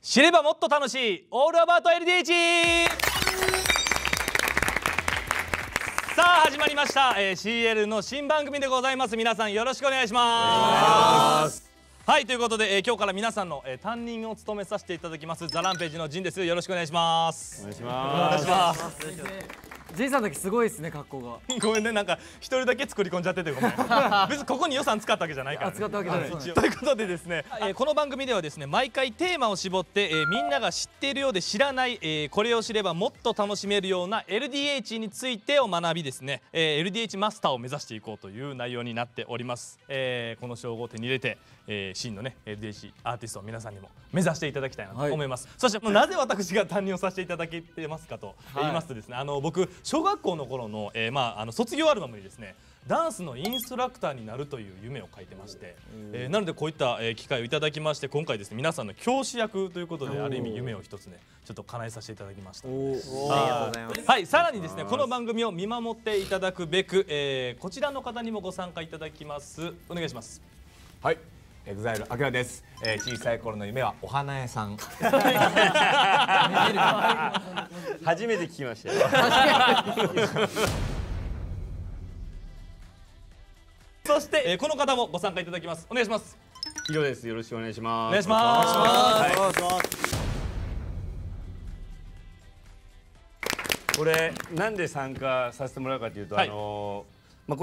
知ればもっと楽しいオールアバウト LDH さあ始まりました、CL の新番組でございます。皆さんよろしくお願いします。はい、ということで、今日から皆さんの、担任を務めさせていただきますTHE RAMPAGEの陣です。よろしくお願いします。お願いします。陣さんだけすごいですね、格好が。ごめんね、なんか一人だけ作り込んじゃっててごめん別にここに予算使ったわけじゃないから、ね、使ったわけじゃない、はい、ということでですね、この番組ではですね、毎回テーマを絞って、みんなが知っているようで知らない、これを知ればもっと楽しめるような LDH についてを学びですね、LDH マスターを目指していこうという内容になっております。この称号を手に入れて、真のね LDH アーティストを皆さんにも目指していただきたいなと思います。はい、そしてなぜ私が担任をさせていただけてますかと言いますとですね、はい、僕小学校の頃の、卒業アルバムにですね、ダンスのインストラクターになるという夢を書いてまして、なのでこういった機会をいただきまして、今回ですね皆さんの教師役ということで、ある意味夢を一つねちょっと叶えさせていただきました。はい、さらにですねこの番組を見守っていただくべく、こちらの方にもご参加いただきます。お願いします。はい、EXILE あきらです。小さい頃の夢はお花屋さん初めて聞きましたよそして、この方もご参加いただきます。お願いします。ひろです。よろしくお願いします。お願いします。これなんで参加させてもらうかというと、はい、こ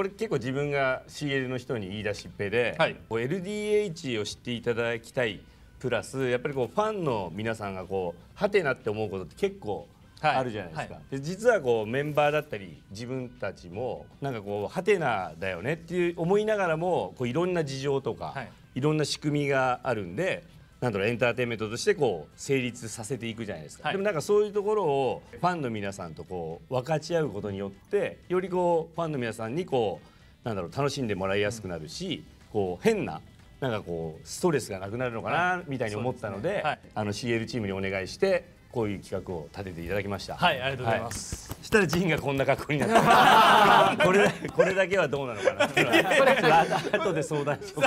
れ結構自分が CL の人に言い出しっぺで、はい、LDH を知っていただきたいプラス、やっぱりこうファンの皆さんがこうハテナって思うことって結構あるじゃないですか。はいはい、で実はこうメンバーだったり自分たちもなんかこうハテナだよねっていう思いながらも、こういろんな事情とか、はい、いろんな仕組みがあるんで、なんだろう、エンターテインメントとしてこう成立させていくじゃないですか。はい、でもなんかそういうところをファンの皆さんとこう分かち合うことによって、よりこうファンの皆さんにこうなんだろう楽しんでもらいやすくなるし、うん、こう変ななんかこうストレスがなくなるのかなみたいに思ったので、はい、CL チームにお願いしてこういう企画を立てていただきました。はい、ありがとうございます。はい、したら陣がこんな格好になってこれだけはどうなのかな。後で相談しよう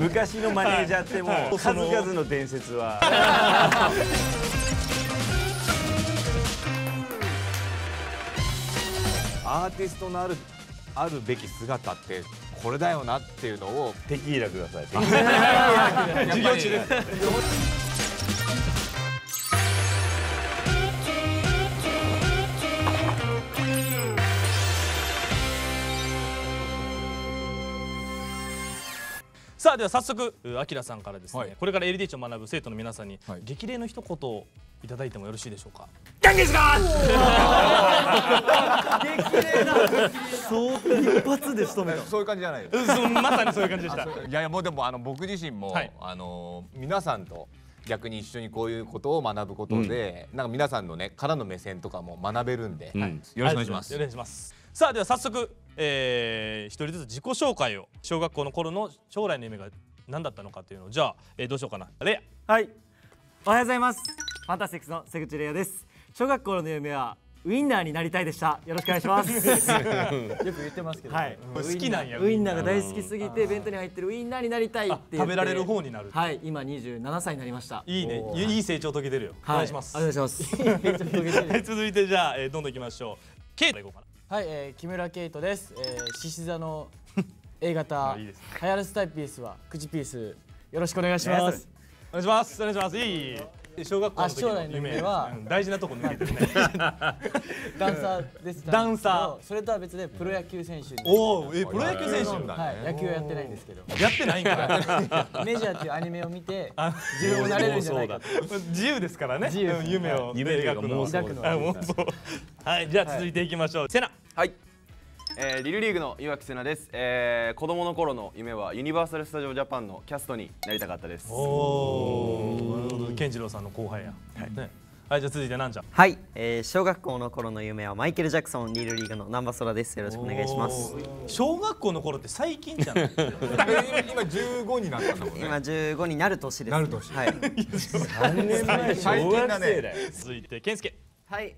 昔のマネージャーってもう数々の伝説はアーティストのあるべき姿ってこれだよなっていうのをテキーラください。授業中です。さあでは早速あきらさんからですね、はい、これから LDH を学ぶ生徒の皆さんに、はい、激励の一言をいただいてもよろしいでしょうか。元気ですか激励だそう一発で仕留めたそういう感じじゃないよまさにそういう感じでした。いやいや、もうでも僕自身も、はい、皆さんと逆に一緒にこういうことを学ぶことで、うん、なんか皆さんのねからの目線とかも学べるんで、うん、はい、よろしくお願いします。よろしくお願いします。さあでは早速、一人ずつ自己紹介を、小学校の頃の将来の夢が何だったのかっていうのを、じゃあ、どうしようかな。レア。はい、おはようございます。ファンタスティックスの瀬口レアです。小学校の夢はウインナーになりたいでした。よろしくお願いしますよく言ってますけど、はい、好きなんや。ウインナーが大好きすぎて弁当に入ってるウインナーになりたいって言って、食べられる方になる。はい、今27歳になりました。いいね、いい成長遂げてるよ。お願いします。お願いします。続いてじゃあどんどんいきましょう。ケイトいこうかな。はい、木村ケイトです。獅子座の A 型、流行らせたいピースは口ピース。よろしくお願いします。お願いします。お願いします。いい小学校の時の夢は大事なとこ抜けてるね。ダンサーです。ダンサー。それとは別でプロ野球選手。おお、プロ野球選手。はい、野球はやってないんですけど。やってないんか。メジャーっていうアニメを見て自分になれるんじゃないか。自由ですからね。夢を描くの。はい、じゃあ続いていきましょう。セナ。はい。リルリーグの岩城セナです。子供の頃の夢はユニバーサル・スタジオ・ジャパンのキャストになりたかったです。健次郎さんの後輩や。はい、じゃあ続いてなんじゃ。はい、小学校の頃の夢はマイケル・ジャクソン。リルリーグの南波空です。よろしくお願いします。小学校の頃って最近じゃん。今15になったんだもんね。今15になる年です。なる年。はい。3年前。小学生だよ。続いて健介。はい。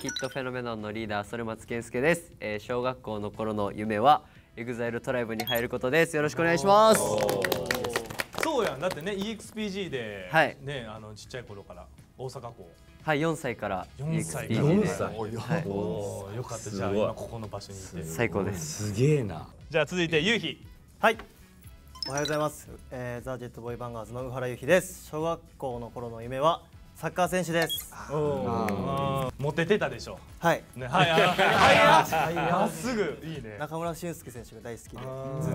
キッドフェノメノンのリーダー、それまつ健介です。小学校の頃の夢は EXILE トライブに入ることです。よろしくお願いします。そうやん、だってね EXPG で、はい、ね、ちっちゃい頃から大阪校。はい、4歳から。4歳。はい、よかった。じゃあ今ここの場所にいて。最高です。すげえな。じゃあ続いてゆうひ。はい。おはようございます。ザ・ジェットボーイ・バンガーズの宇原ゆうひです。小学校の頃の夢はサッカー選手です。モテてたでしょ。はい。はい。すぐいいね。中村俊輔選手が大好きで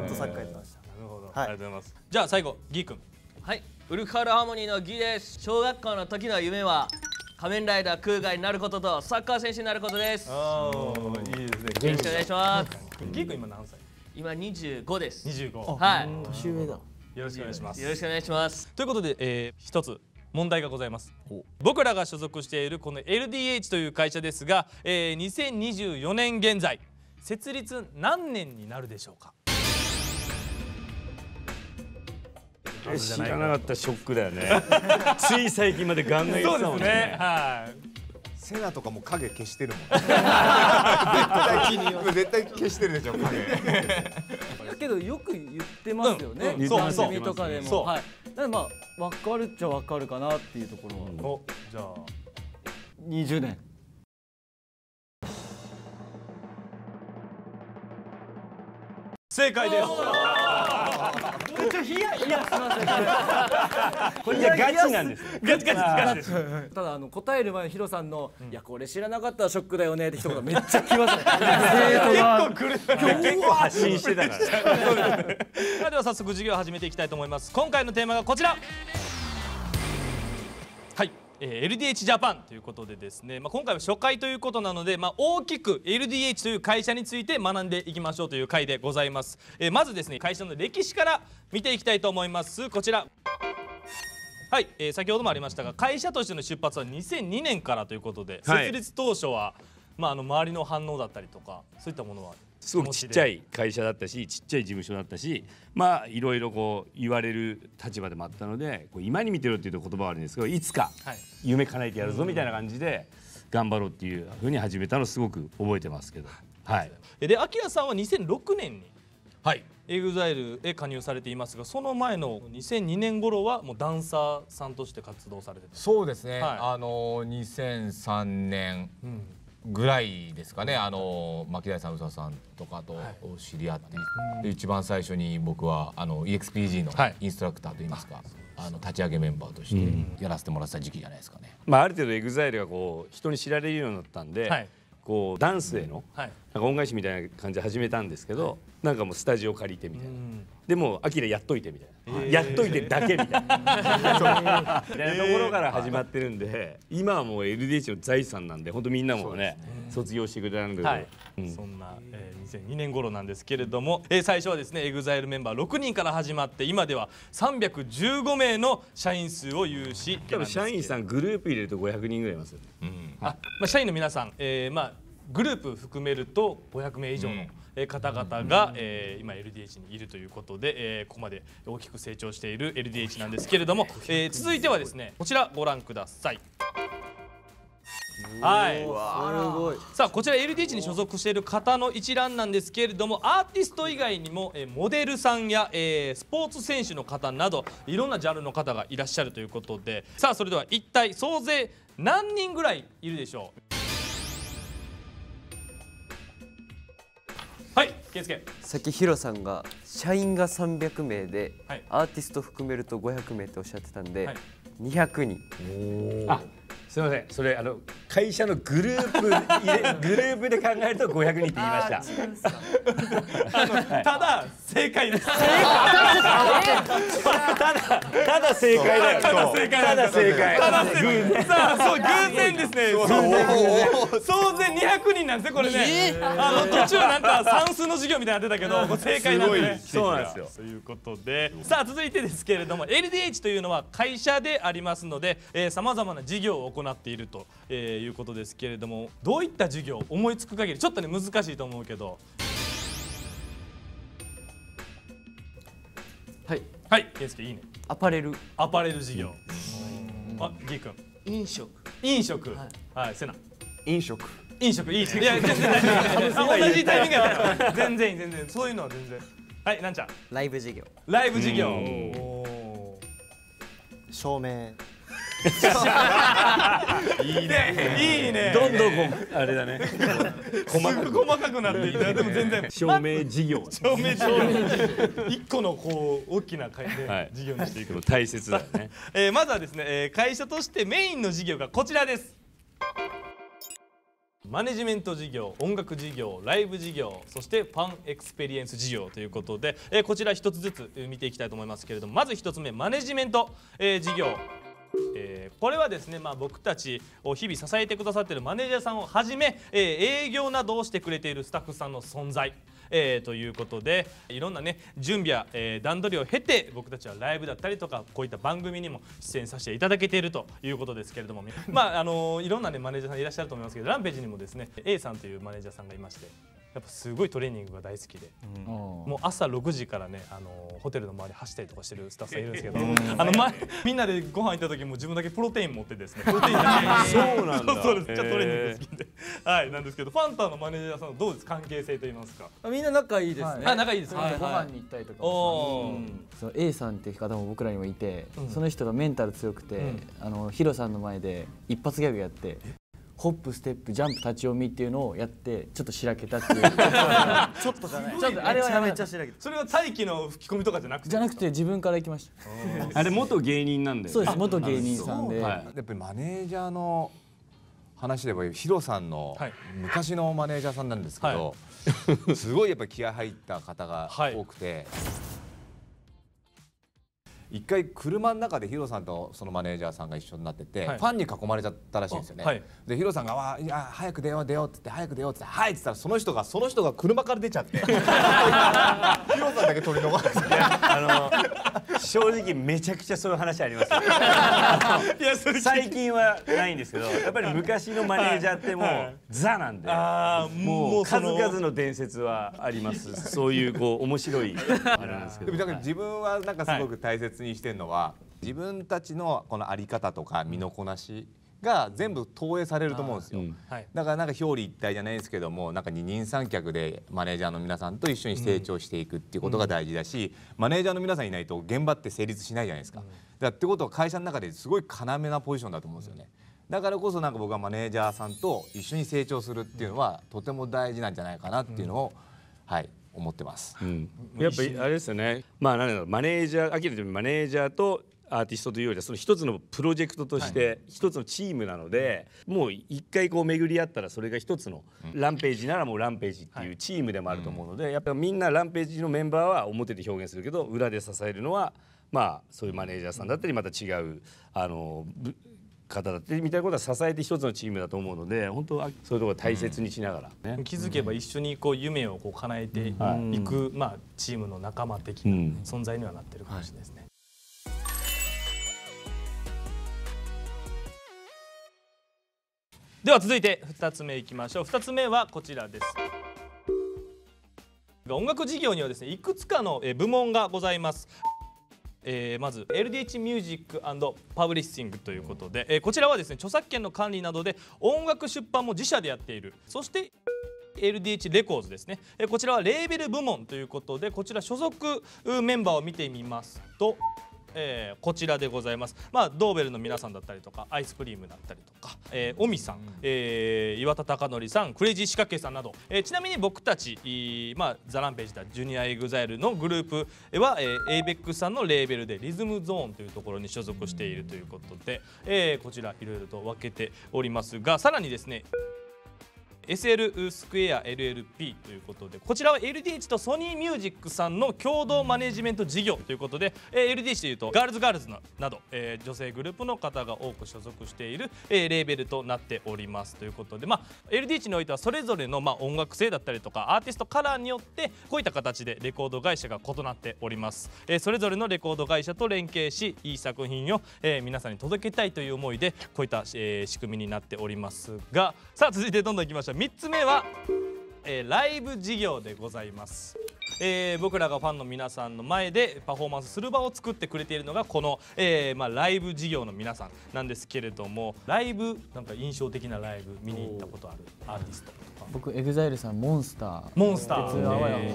ずっとサッカーやってました。なるほど。ありがとうございます。じゃあ最後ギ君。はい。ウルカルハーモニーのギです。小学校の時の夢は仮面ライダー空海になることとサッカー選手になることです。いいですね。よろしくお願いします。ギ君今何歳？今25です。25。はい。年上だ。よろしくお願いします。よろしくお願いします。ということで、一つ問題がございます。僕らが所属しているこの LDH という会社ですが、2024年現在設立何年になるでしょうか。知らなかったショックだよね。つい最近までガンガン言ってたもんね。はい。セナとかも影消してるもん。絶対消してるでしょ、影。だけどよく言ってますよね。番組とかでも。はい。だからまあわかるっちゃわかるかなっていうところは。お、じゃあ20年。正解です。これガチなんです。ガチ。ただ答える前のヒロさんのいやこれ知らなかったらショックだよねって一言めっちゃ来ますね。結構来る。結構発信してたから。では早速授業を始めていきたいと思います。今回のテーマがこちら。はい、LDH ジャパンということでですね、まあ今回は初回ということなので、まあ大きく LDH という会社について学んでいきましょうという回でございます。まずですね、会社の歴史から見ていきたいと思います。こちら。はい、先ほどもありましたが会社としての出発は2002年からということで、設立当初は、まあ、周りの反応だったりとかそういったものはすごくちっちゃい会社だったしちっちゃい事務所だったし、まあ、いろいろこう言われる立場でもあったのでこう今に見てろっていう言葉はあるんですけどいつか夢叶えてやるぞみたいな感じで頑張ろうっていうふうに始めたのをすごく覚えてますけど、はい、でアキラさんは2006年に。はいEXILE へ加入されていますがその前の2002年頃はもうダンサーさんとして活動されてた。そうですね、はい、2003年ぐらいですかね、牧大さん宇佐さんとかと知り合って、はい、一番最初に僕はEXPG のインストラクターといいますか、はい、立ち上げメンバーとしてやらせてもらった時期じゃないですかね。まあ、ある程度 EXILE がこう人に知られるようになったんで、はいこうダンスへのなんか恩返しみたいな感じで始めたんですけど、なんかもうスタジオ借りてみたいな、でもアキラやっといてみたいな、やっといてだけみたいなみたいなところから始まってるんで、今はもう LDH の財産なんで本当みんなもね卒業してくれたんだけど、そんな2002年頃なんですけれども、最初はですね EXILE メンバー6人から始まって今では315名の社員数を有し、多分社員さんグループ入れると500人ぐらいいますよね。あ、まあ、社員の皆さん、まあグループ含めると500名以上の方々が今 LDH にいるということで、ここまで大きく成長している LDH なんですけれども、続いてはですねこちらご覧ください。はい、さあこちら LDH に所属している方の一覧なんですけれども、アーティスト以外にもモデルさんやスポーツ選手の方などいろんなジャンルの方がいらっしゃるということで、さあそれでは一体総勢何人ぐらいいるでしょう。はい、ケンスケ。さっきヒロさんが社員が300名で、はい、アーティスト含めると500名っておっしゃってたんで、はい、200人。あ、すみません。それ会社のグループで考えると500人って言いました。ただ正解です。ただ正解だよ。ただ正解。さあそう偶然ですね。総勢200人なんですねこれね。途中なんか算数の授業みたいになってたけど正解なんで。そうなんですよ。ということでさあ続いてですけれども LDH というのは会社でありますのでさまざまな事業を行っているということですけれども、どういった授業思いつく限りちょっとね難しいと思うけど、はいはい、ケンスケいいね。アパレル事業。あ、ギー君飲食。はい、セナ飲食。飲食いいです。いや全然同じタイミングやから全然いい、全然そういうのは全然。はい、なんちゃん。ライブ事業。ライブ事業。照明。いいね、いいね。どんどんあれだね。細かくなっていた。でも全然。照明事業。照明事業。一個のこう大きな会で事業にしていくの大切だね。まずはですね、会社としてメインの事業がこちらです。マネジメント事業、音楽事業、ライブ事業、そしてファンエクスペリエンス事業ということで、こちら一つずつ見ていきたいと思いますけれども、まず一つ目、マネジメント事業。これはですね、僕たちを日々支えてくださっているマネージャーさんをはじめ、営業などをしてくれているスタッフさんの存在、ということで、いろんなね準備や、段取りを経て僕たちはライブだったりとかこういった番組にも出演させていただけているということですけれどもいろんな、ね、マネージャーさんいらっしゃると思いますけど、ランページにもですね A さんというマネージャーさんがいまして、やっぱすごいトレーニングが大好きで、うん、もう朝6時からね、ホテルの周り走ったりとかしてるスタッフさんいるんですけど、みんなでご飯行った時も自分だけプロテイン持ってですね、プロテインだけそうなんだ、そうです、めっちゃトレーニング好きではい、なんですけど、ファンタのマネージャーさんはどうです、関係性といいますか。みんな仲いいですね。あ、仲いいです。ご飯に行ったりとか。そう A さんって方も僕らにもいて、その人がメンタル強くて、ヒロさんの前で一発ギャグやって。ホップステップジャンプ立ち読みっていうのをやってちょっとしらけたっていうちょっとじゃない、ちょっとあれはめっちゃしらけた。それは大輝の吹き込みとかじゃなくて、じゃなくて自分から行きました。あれ元芸人なんで。そうです、元芸人さんで。やっぱりマネージャーの話ではヒロさんの昔のマネージャーさんなんですけど、すごいやっぱり気合入った方が多くて、一回車の中でヒロさんとそのマネージャーさんが一緒になってて、ファンに囲まれちゃったらしいんですよね。でヒロさんが「わあ早く出よう出よう」って言って「早く出よう」って言って「はい」って言ったら、その人が車から出ちゃってヒロさんだけ取り逃して正直めちゃくちゃそういう話あります。最近はないんですけど、やっぱり昔のマネージャーってもうザなんで、もう数々の伝説はあります。そういうこう面白いあれなんですけど、自分はなんかすごく大切にしてるのは、自分たちのこのあり方とか身のこなしが全部投影されると思うんですよ。だからなんか表裏一体じゃないですけども、なんか二人三脚でマネージャーの皆さんと一緒に成長していくっていうことが大事だし、マネージャーの皆さんいないと現場って成立しないじゃないですか。だってことは会社の中ですごい要なポジションだと思うんですよね。だからこそなんか僕はマネージャーさんと一緒に成長するっていうのはとても大事なんじゃないかなっていうのを、はい。思ってます。やっぱりあれですよね。なんだろう、マネージャー、マネージャーとアーティストというよりは、その一つのプロジェクトとして、一つのチームなので。もう一回こう巡り合ったら、それが一つのランページなら、もうランページっていうチームでもあると思うので。やっぱりみんなランページのメンバーは表で表現するけど、裏で支えるのは。そういうマネージャーさんだったり、また違う、方だってみたいなことは支えて一つのチームだと思うので、本当はそういうところを大切にしながら、気づけば一緒にこう夢をこう叶えていく、チームの仲間的な存在にはなってるかもしれないですね。では続いて2つ目いきましょう。2つ目はこちらです。音楽事業にはですね、いくつかの部門がございます。まず LDH ミュージック&パブリッシングということで、こちらはですね、著作権の管理などで音楽出版も自社でやっている。そして LDH レコーズですね、こちらはレーベル部門ということで、こちら所属メンバーを見てみますと、こちらでございます。ドーベルの皆さんだったりとか、アイスクリームだったりとか、オミさん、岩田貴則さん、クレイジー仕掛けさんなど、ちなみに僕たち、ザ・ランページだ、ジュニア・エグザイルのグループは、ABEX さんのレーベルでリズムゾーンというところに所属しているということで、こちらいろいろと分けておりますが、さらにですね、SL スクエア LLP ということで、こちらは LDH とソニーミュージックさんの共同マネジメント事業ということで、LDH というとガールズなど、女性グループの方が多く所属している、レーベルとなっておりますということで、LDH においてはそれぞれの、音楽性だったりとかアーティストカラーによってこういった形でレコード会社が異なっております、それぞれのレコード会社と連携し、いい作品を、皆さんに届けたいという思いでこういった、仕組みになっておりますが、さあ続いてどんどんいきましょう。3つ目は、ライブ事業でございます。僕らがファンの皆さんの前でパフォーマンスする場を作ってくれているのがこの、ライブ事業の皆さんなんですけれども、ライブなんか印象的なライブ見に行ったことあるアーティストとか？僕 EXILE さんモンスター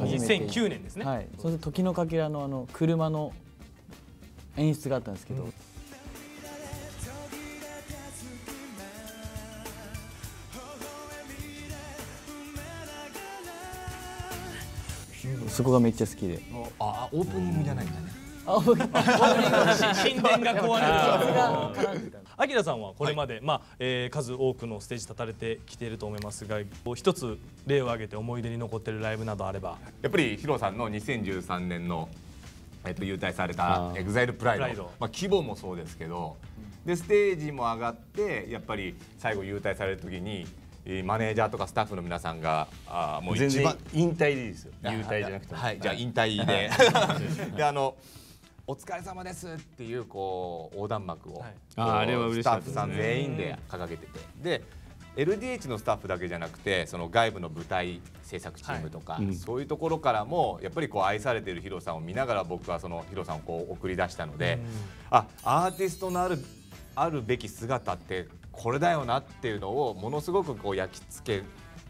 2009年ですね。はい、それで時のかけらのあの車の演出があったんですけど、そこがめっちゃ好きで。あ、オープニングじゃないんだね。オープニング神殿が壊れる。アキラさんはこれまで、はい、数多くのステージ立たれてきていると思いますが、一つ例を挙げて思い出に残っているライブなどあれば。やっぱりヒロさんの2013年の優待された EXILE プライド、規模もそうですけど、でステージも上がってやっぱり最後優待される時にマネージャーとかスタッフの皆さんがもう全然引退でいいですよ。優待じゃなくても、はい、じゃあ引退ででお疲れ様ですっていうこう横断幕をスタッフさん全員で掲げてて、で LDH のスタッフだけじゃなくてその外部の舞台制作チームとか、そういうところからもやっぱりこう愛されているヒロさんを見ながら僕はそのヒロさんをこう送り出したので、アーティストのあるべき姿ってこれだよなっていうのをものすごくこう焼き付け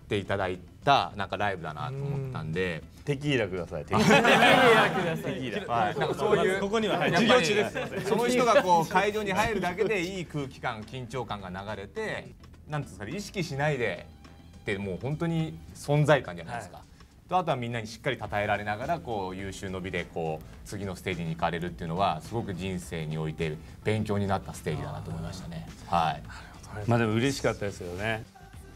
ていただいたなんかライブだなと思ったんで、テキーラください。テキーラください。なんかそういうここには授業中です。その人がこう会場に入るだけでいい空気感、緊張感が流れて、なんですかね、意識しないでってもう本当に存在感じゃないですか。とあとはみんなにしっかり称えられながらこう優秀の美でこう次のステージに行かれるっていうのはすごく人生において勉強になったステージだなと思いましたね。はい。まあでも嬉しかったですよね。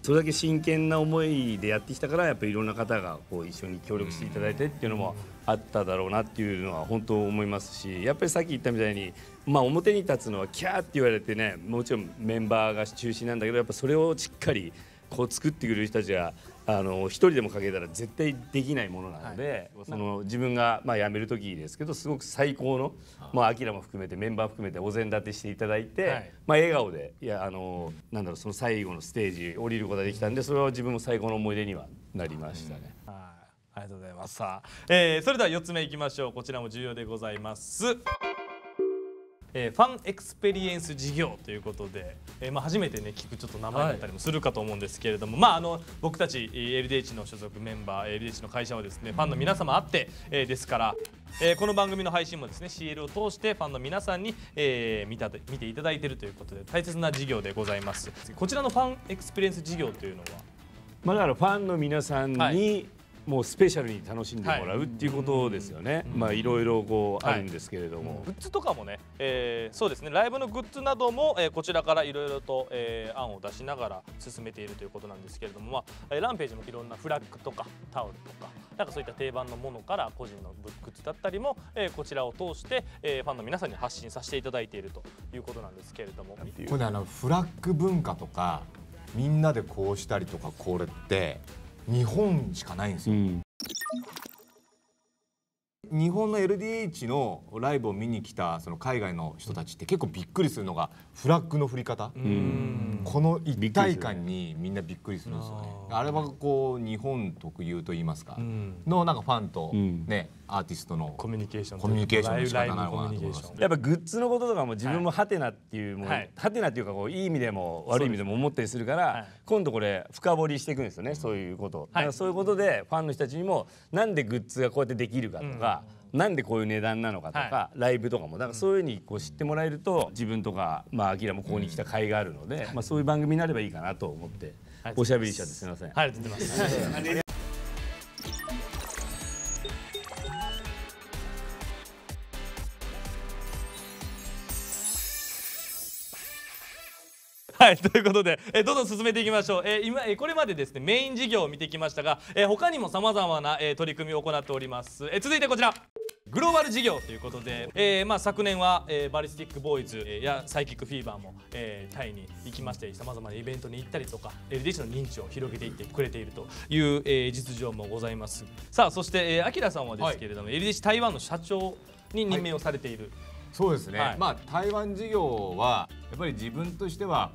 それだけ真剣な思いでやってきたからやっぱりいろんな方がこう一緒に協力していただいてっていうのもあっただろうなっていうのは本当思いますし、やっぱりさっき言ったみたいに、まあ、表に立つのはキャーって言われてね、もちろんメンバーが中心なんだけど、やっぱそれをしっかりこう作ってくれる人たちが一人でもかけたら絶対できないものなので、はい、自分がまあ辞める時ですけどすごく最高のアキラも含めてメンバー含めてお膳立てしていただいて、はい、まあ笑顔でいやなんだろう、その最後のステージ降りることができたんで、それは自分も最高の思い出にはなりましたね。ありがとうございます。さあ、それでは4つ目いきましょう。こちらも重要でございます。ファンエクスペリエンス事業ということで、初めてね聞くちょっと名前だったりもするかと思うんですけれども、まあ僕たち LDH の所属メンバー LDH の会社はですねファンの皆様あってですから、この番組の配信もですね CL を通してファンの皆さんに見ていただいているということで大切な事業でございます。こちらのファンエクスペリエンス事業というのは、まあだからファンの皆さんに、はい。もうスペシャルに楽しんでもらうっていうことですよね。まあいろいろこうあるんですけれども、グッズとかもね、そうですね、ライブのグッズなどもこちらからいろいろと案を出しながら進めているということなんですけれども、まあランページもいろんなフラッグとかタオルとかなんかそういった定番のものから個人のグッズだったりもこちらを通してファンの皆さんに発信させていただいているということなんですけれども、これフラッグ文化とかみんなでこうしたりとかこれって。日本しかないんですよ。日本の LDH のライブを見に来たその海外の人たちって結構びっくりするのがフラッグの振り方、この一体感にみんなびっくりするんですよね。あれはこう日本特有と言いますかのなんかファンとねアーティストのコミュニケーションの仕方なのかなと思います。やっぱグッズのこととかも自分もハテナっていうもの、ハテナっていうかこういい意味でも悪い意味でも思ったりするから、今度これ深掘りしていくんですよね、そういうこと。だからそういうことでファンの人たちにもなんでグッズがこうやってできるかとか、なんでこういう値段なのかとか、ライブとかもだからそういうふうにこう知ってもらえると自分とかアキラもここに来た甲斐があるので、まあそういう番組になればいいかなと思っておしゃべりしちゃってすみません。ありがとうございます。はい、ということでどんどん進めていきましょう。これまでですねメイン事業を見てきましたが、他にもさまざまな取り組みを行っております。続いてこちらグローバル事業ということで、まあ昨年はバリスティックボーイズやサイキックフィーバーもタイに行きましてさまざまなイベントに行ったりとか LDH の認知を広げていってくれているという実情もございます。さあそしてアキラさんはですけれども、はい、LDH 台湾の社長に任命をされている、はい、そうですね、はい、まあ台湾事業はやっぱり自分としては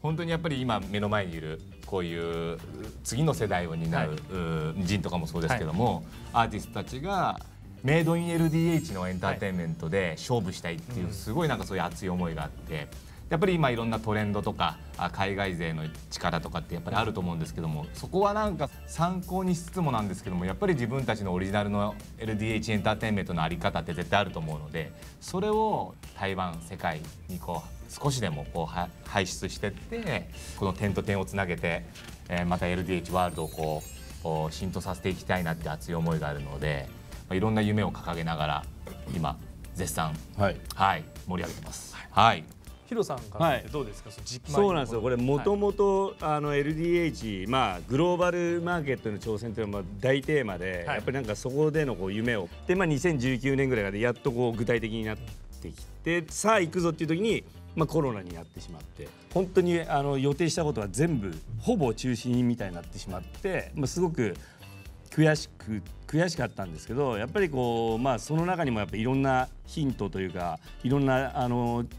本当にやっぱり今目の前にいるこういう次の世代を担う、はい、人とかもそうですけども、はい、アーティストたちがメイドイン LDH のエンターテインメントで勝負したいっていうすごいなんかそういう熱い思いがあって。やっぱり今いろんなトレンドとか海外勢の力とかってやっぱりあると思うんですけども、そこはなんか参考にしつつもなんですけども、やっぱり自分たちのオリジナルの LDH エンターテインメントの在り方って絶対あると思うので、それを台湾世界にこう少しでもこう排出してって、この点と点をつなげてまた LDH ワールドをこう浸透させていきたいなって熱い思いがあるので、いろんな夢を掲げながら今絶賛盛り上げてます。はいヒロさんからどうですか、そうなんですよ、これもともと LDH、まあ、グローバルマーケットの挑戦というのは大テーマで、はい、やっぱりなんかそこでのこう夢をで、まあ、2019年ぐらいでやっとこう具体的になってきて、さあ行くぞっていう時に、まあ、コロナになってしまって、本当に予定したことは全部ほぼ中止みたいになってしまって、まあ、すごく悔しかったんですけど、やっぱりこう、まあ、その中にもやっぱいろんなヒントというかいろんな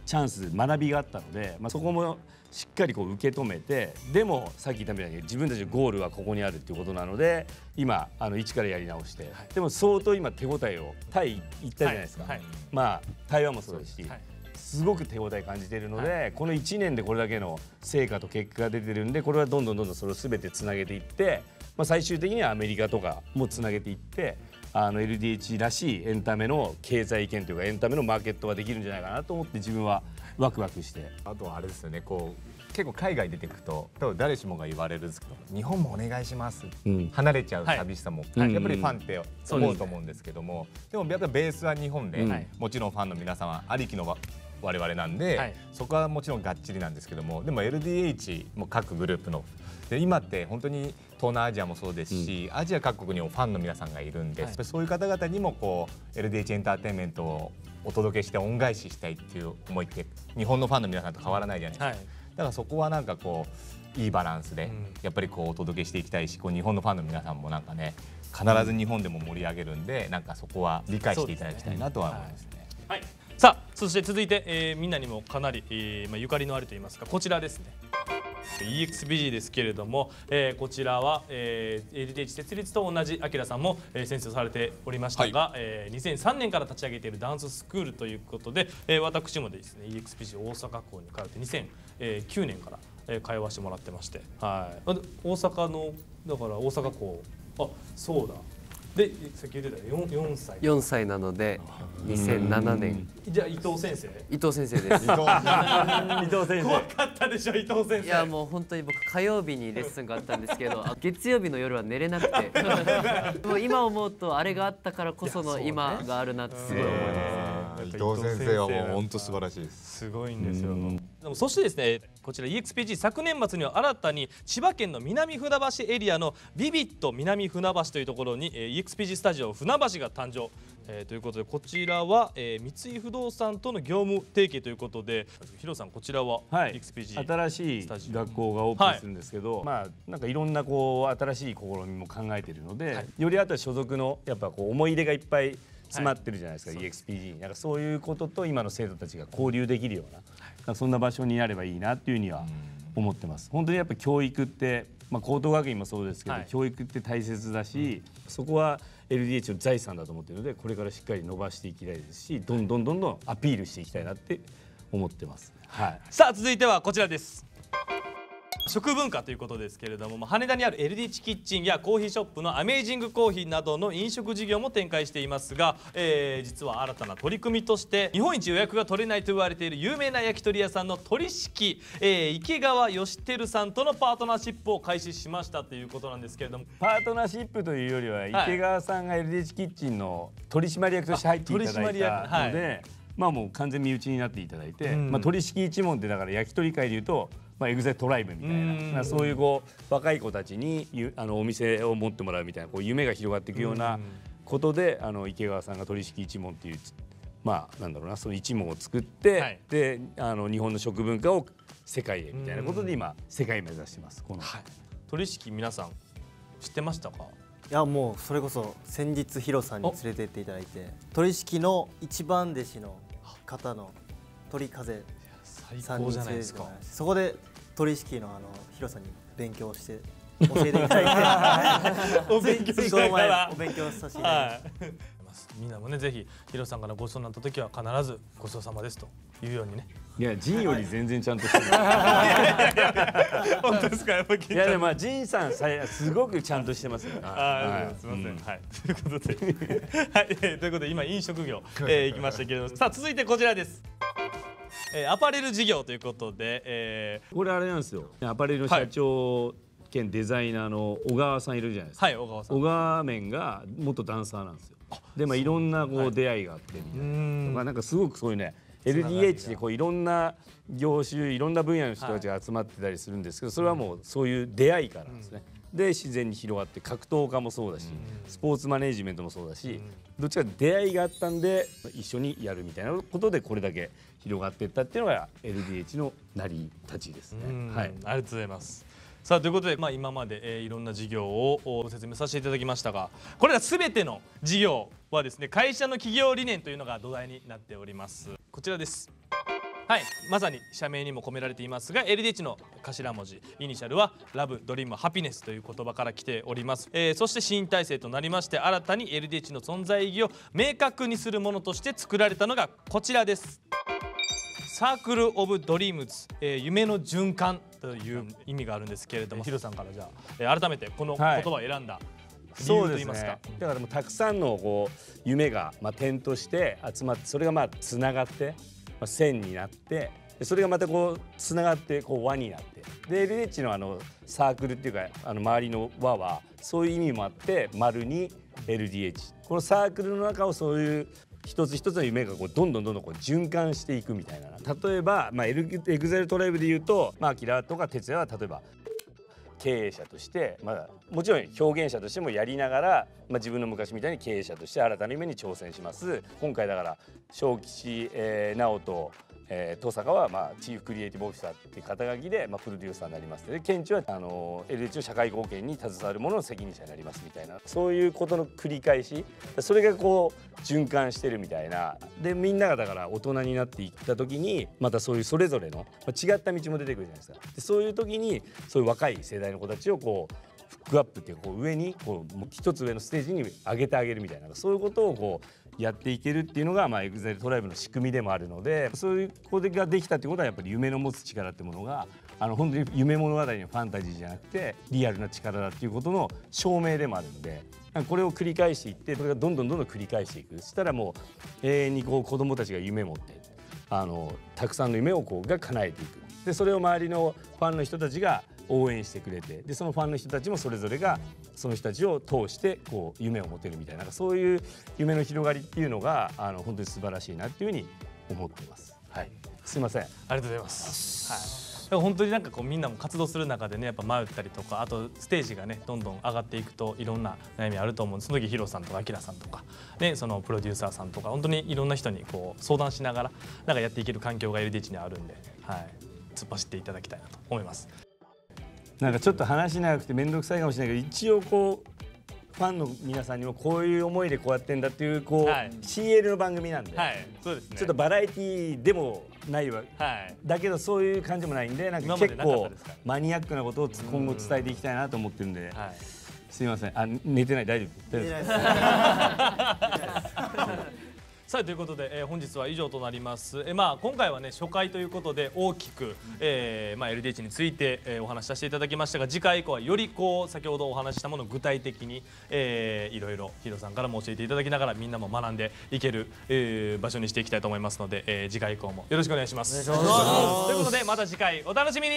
チャンス学びがあったので、まあ、そこもしっかりこう受け止めて、でもさっき言ったみたいに自分たちのゴールはここにあるっていうことなので、今一からやり直して、はい、でも相当今手応えをタイ行ったじゃないですか、はいはい、まあ台湾もそうですし、はい、すごく手応え感じているので、はい、この1年でこれだけの成果と結果が出てるんで、これはどんどんそれを全てつなげていって。まあ最終的にはアメリカとかもつなげていって、LDH らしいエンタメの経済圏というかエンタメのマーケットができるんじゃないかなと思って、自分はワクワクして、あとはあれですよね、こう結構海外出てくと多分誰しもが言われるんですけど、日本もお願いします、うん、離れちゃう寂しさも、はい、やっぱりファンって思うと思うんですけども、でもやっぱりベースは日本で、うん、もちろんファンの皆様ありきの我々なんで、はい、そこはもちろんがっちりなんですけども、でも LDH も各グループので今って本当に東南アジアもそうですし、うん、アジア各国にもファンの皆さんがいるんで、はい、そういう方々にもこう LDH エンターテインメントをお届けして恩返ししたいっていう思いって日本のファンの皆さんと変わらないじゃないですか、はい、だからそこはなんかこういいバランスで、うん、やっぱりこうお届けしていきたいし、こう日本のファンの皆さんもなんかね必ず日本でも盛り上げるんで、なんかそこは理解していただきたいなとは思いますね。はい、さあそして続いて、みんなにもかなり、まあ、ゆかりのあるといいますか、こちらですね、EXPG ですけれども、こちらは、LDH 設立と同じ明さんも、先生をされておりましたが、はい、2003年から立ち上げているダンススクールということで、私もですね EXPG 大阪校に通って2009年から、通わせてもらってまして、はい、大阪のだから大阪校、あそうだでさっき言ってた4歳4歳なので2007年、じゃあ伊藤先生です伊藤先生怖かったでしょ伊藤先生。いやもう本当に僕火曜日にレッスンがあったんですけど月曜日の夜は寝れなくてもう今思うとあれがあったからこその今があるなってすごい思います。伊藤先生はもう本当素晴らしいです。すごいんですよ。そしてですね、こちら EXPG 昨年末には新たに千葉県の南船橋エリアのビビット南船橋というところに EXPG スタジオ船橋が誕生、ということで、こちらは、三井不動産との業務提携ということで、ヒロさんこちらは EXPG、新しい学校がオープンするんですけど、はい、まあなんかいろんなこう新しい試みも考えているので、はい、よりあとは所属のやっぱこう思い入れがいっぱい詰まってるじゃないですか、はい、EXPG に。なんかそういうことと今の生徒たちが交流できるような、はい、そんな場所になればいいなっていうふうには思ってます。本当にやっぱ教育って、まあ、高等学院もそうですけど、はい、教育って大切だし、うん、そこは LDH の財産だと思っているので、これからしっかり伸ばしていきたいですし、どんどんアピールしていきたいなって思ってます。はい、さあ続いてはこちらです。食文化ということですけれども、羽田にある LDH キッチンやコーヒーショップのアメイジングコーヒーなどの飲食事業も展開していますが、実は新たな取り組みとして日本一予約が取れないと言われている有名な焼き鳥屋さんの鳥式、池川義輝さんとのパートナーシップを開始しましたということなんですけれども、パートナーシップというよりは池川さんが LDH キッチンの取締役として入っていただいたので、はい、まあもう完全身内になっていただいて、まあ鳥式一門ってだから焼き鳥界でいうとまあEXILEトライブみたいな、まあそういうこう若い子たちにお店を持ってもらうみたいなこう夢が広がっていくようなことで、池川さんが鳥式一門っていうまあなんだろうな、その一門を作って、はい、で日本の食文化を世界へみたいなことで今世界を目指してます。この、はい、鳥式皆さん知ってましたか？いやもうそれこそ先日ヒロさんに連れてっていただいて、鳥式の一番弟子の方の鳥風。最高じゃないですか。そこで鳥式のヒロさんに勉強して教えていただいて、お勉強しながらお勉強させていただいて、みんなもね、ぜひヒロさんからごちそうになった時は必ずごちそうさまですというようにね。いや、ジンより全然ちゃんとしてる。本当ですか、やっぱり。いや、でも、まあ、ジンさん、すごくちゃんとしてます。ああ、すみません。はい、ということで。はい、ということで、今飲食業、行きましたけれども、さあ、続いてこちらです。アパレル事業ということで、これあれなんですよ。アパレルの社長。兼デザイナーの小川さんいるじゃないですか。はい、小川さん。小川面が元ダンサーなんですよ。で、まあいろんなこう出会いがあってみたいな。まあなんかすごくそういうね、LDH でこういろんな業種、いろんな分野の人たちが集まってたりするんですけど、それはもうそういう出会いからなんですね。で、自然に広がって格闘家もそうだし、スポーツマネージメントもそうだし、どっちか出会いがあったんで一緒にやるみたいなことでこれだけ広がっていったっていうのが LDH の成り立ちですね。はい、ありがとうございます。さあということで、まあ、今まで、いろんな事業をご説明させていただきましたが、これらすべての事業はですね、会社の企業理念というのが土台になっております。こちらです。はい、まさに社名にも込められていますが、 LDH の頭文字イニシャルはラブ、ドリーム、ハピネスという言葉から来ております。そして新体制となりまして、新たに LDH の存在意義を明確にするものとして作られたのがこちらです。サークル・オブ・ドリームズ、夢の循環という意味があるんですけれども、ヒロさんからじゃあ改めてこの言葉を選んだ理由といいますか。はい、そうですね、だからもうたくさんのこう夢がまあ点として集まって、それがまあつながって、まあ、線になって、それがまたこうつながってこう輪になって、で LDH のあのサークルっていうか、あの周りの輪はそういう意味もあって丸に LDH、 このサークルの中をそういう一つ一つの夢がこうどんどんこう循環していくみたいな。例えば、まあ、EXILE トライブでいうと、まあ、アキラとか哲也は例えば経営者として、まあ、もちろん表現者としてもやりながら、まあ、自分の昔みたいに経営者として新たな夢に挑戦します。今回だから小吉、直人、登坂はまあチーフクリエイティブオフィサーっていう肩書きでまあプロデューサーになります。で、ケンチはLDH の社会貢献に携わるものの責任者になりますみたいな、そういうことの繰り返し、それがこう循環してるみたいな。で、みんながだから大人になっていった時に、またそういうそれぞれの違った道も出てくるじゃないですか。で、そういう時にそういう若い世代の子たちをこうフックアップっていうこう上にこう一つ上のステージに上げてあげるみたいな、そういうことをこうやっていけるっていうのが、まあ、EXILE トライブの仕組みでもあるので、そういうことができたってことはやっぱり夢の持つ力ってものが、本当に夢物語のファンタジーじゃなくてリアルな力だっていうことの証明でもあるので、これを繰り返していって、これがどんどん繰り返していく。そしたらもう永遠にこう子どもたちが夢持って、たくさんの夢をこうが叶えていく。で、それを周りのファンの人たちが応援してくれて、で、そのファンの人たちもそれぞれがその人たちを通してこう夢を持てるみたいな、そういう夢の広がりっていうのが本当に素晴らしいなっていうふうに思っています。はい、すいません、ありがとうございます。はい、本当になんかこうみんなも活動する中でね、やっぱ迷ったりとか、あとステージがねどん上がっていくといろんな悩みあると思うんです。その時ヒロさんとかアキラさんとかね、そのプロデューサーさんとか、本当にいろんな人にこう相談しながらなんかやっていける環境が LDH にあるんで、はい、突っ走っていただきたいなと思います。なんかちょっと話長くて面倒くさいかもしれないけど、一応こうファンの皆さんにもこういう思いでこうやってんだっていうこう、はい、CL の番組なんで、はい、そうですね、ちょっとバラエティーでもないわ、はい、だけどそういう感じもないんで、なんか結構マニアックなことを今後伝えていきたいなと思ってるんで、はい、すいません、あ、寝てない、大丈夫です。さあということで、本日は以上となります。まあ、今回はね初回ということで大きく、まあ、LDH について、お話しさせていただきましたが、次回以降はよりこう先ほどお話ししたものを具体的に、いろいろヒロさんからも教えていただきながらみんなも学んでいける、場所にしていきたいと思いますので、次回以降もよろしくお願いします。ということでまた次回お楽しみに。